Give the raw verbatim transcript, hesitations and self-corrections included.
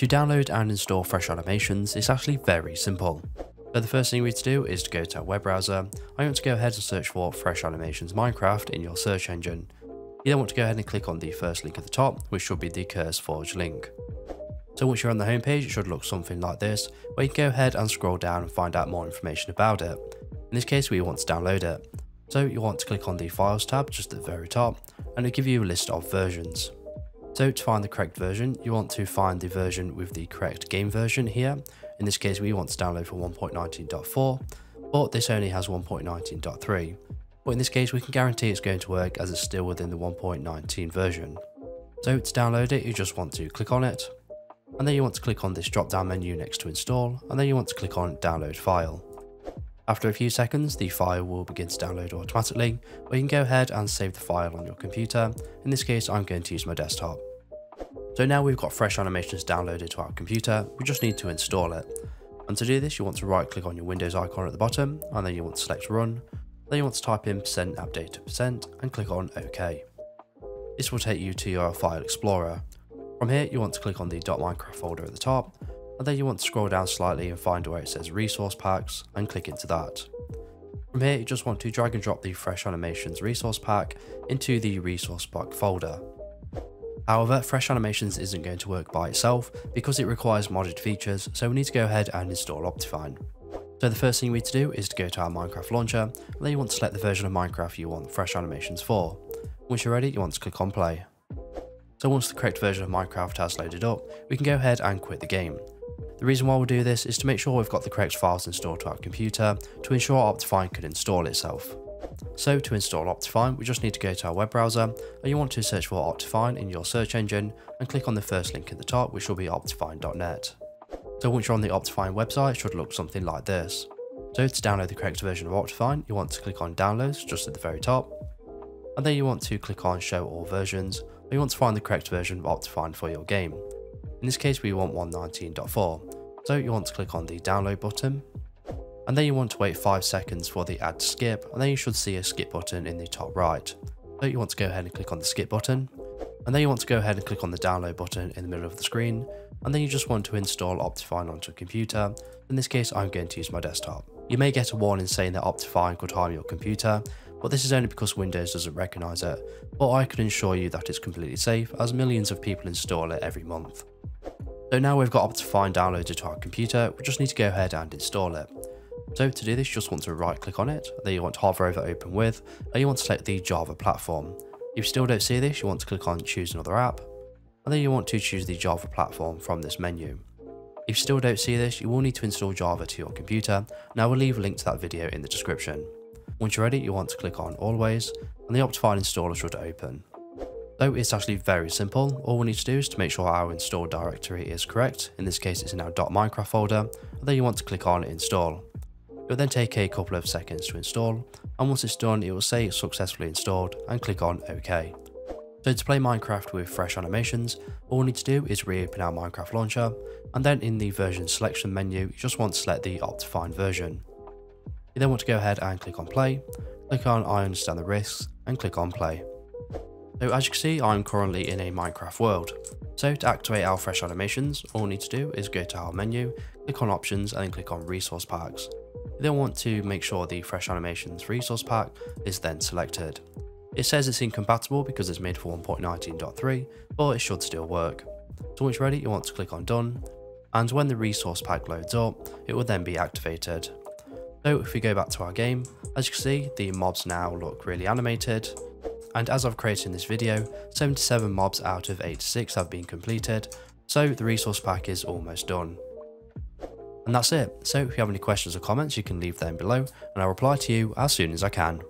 To download and install Fresh Animations, it's actually very simple. So the first thing we need to do is to go to our web browser. I want to go ahead and search for Fresh Animations Minecraft in your search engine. You then want to go ahead and click on the first link at the top, which should be the CurseForge link. So once you're on the homepage, it should look something like this, where you can go ahead and scroll down and find out more information about it. In this case, we want to download it. So you want to click on the Files tab just at the very top, and it'll give you a list of versions. So to find the correct version, you want to find the version with the correct game version here. In this case, we want to download for one point nineteen point four, but this only has one point nineteen point three. But in this case, we can guarantee it's going to work as it's still within the one point nineteen version. So to download it, you just want to click on it, and then you want to click on this drop down menu next to install, and then you want to click on download file. After a few seconds, the file will begin to download automatically, but you can go ahead and save the file on your computer. In this case, I'm going to use my desktop. So now we've got Fresh Animations downloaded to our computer, we just need to install it. And to do this, you want to right click on your Windows icon at the bottom, and then you want to select Run. Then you want to type in percent update to percent and click on OK. This will take you to your file explorer. From here, you want to click on the .minecraft folder at the top, and then you want to scroll down slightly and find where it says resource packs and click into that. From here, you just want to drag and drop the Fresh Animations resource pack into the resource pack folder. However, Fresh Animations isn't going to work by itself because it requires modded features, so we need to go ahead and install Optifine. So the first thing we need to do is to go to our Minecraft launcher, and then you want to select the version of Minecraft you want Fresh Animations for. Once you're ready, you want to click on play. So once the correct version of Minecraft has loaded up, we can go ahead and quit the game. The reason why we'll do this is to make sure we've got the correct files installed to our computer to ensure Optifine can install itself. So to install Optifine, we just need to go to our web browser, and you want to search for Optifine in your search engine and click on the first link at the top, which will be optifine dot net. So once you're on the Optifine website, it should look something like this. So to download the correct version of Optifine, you want to click on downloads just at the very top, and then you want to click on show all versions, and you want to find the correct version of Optifine for your game. In this case, we want one point nineteen point four, so you want to click on the download button, and then you want to wait five seconds for the ad to skip, and then you should see a skip button in the top right. So you want to go ahead and click on the skip button, and then you want to go ahead and click on the download button in the middle of the screen, and then you just want to install Optifine onto a computer. In this case, I'm going to use my desktop. You may get a warning saying that Optifine could harm your computer, but this is only because Windows doesn't recognise it, but I can assure you that it's completely safe as millions of people install it every month. So now we've got Optifine downloaded to our computer, we just need to go ahead and install it. So to do this, you just want to right click on it, then you want to hover over open with, and you want to select the Java platform. If you still don't see this, you want to click on choose another app, and then you want to choose the Java platform from this menu. If you still don't see this, you will need to install Java to your computer, and I will leave a link to that video in the description. Once you're ready, you want to click on always, and the Optifine installer should open. So it's actually very simple. All we need to do is to make sure our install directory is correct. In this case, it's in our .minecraft folder, and then you want to click on install. It will then take a couple of seconds to install, and once it's done, it will say it's successfully installed and click on OK. So to play Minecraft with Fresh Animations, all we need to do is reopen our Minecraft launcher, and then in the version selection menu, you just want to select the Optifine version. You then want to go ahead and click on play, click on I understand the risks, and click on play. So as you can see, I'm currently in a Minecraft world. So to activate our Fresh Animations, all we need to do is go to our menu, click on options, and then click on resource packs. You then want to make sure the Fresh Animations resource pack is then selected. It says it's incompatible because it's made for one point nineteen point three, but it should still work. So once you're ready, you want to click on done, and when the resource pack loads up, it will then be activated. So if we go back to our game, as you can see, the mobs now look really animated. And as I've created in this video, seventy-seven mobs out of eighty-six have been completed, so the resource pack is almost done. And that's it. So if you have any questions or comments, you can leave them below, and I'll reply to you as soon as I can.